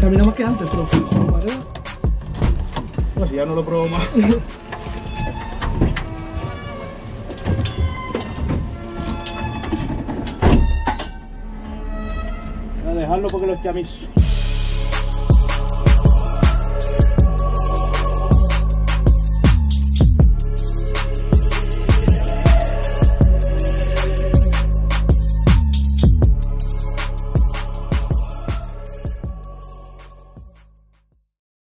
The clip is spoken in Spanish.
Terminamos quedando el trozo. Pues ya no lo pruebo más. Voy a dejarlo porque lo esquamizo.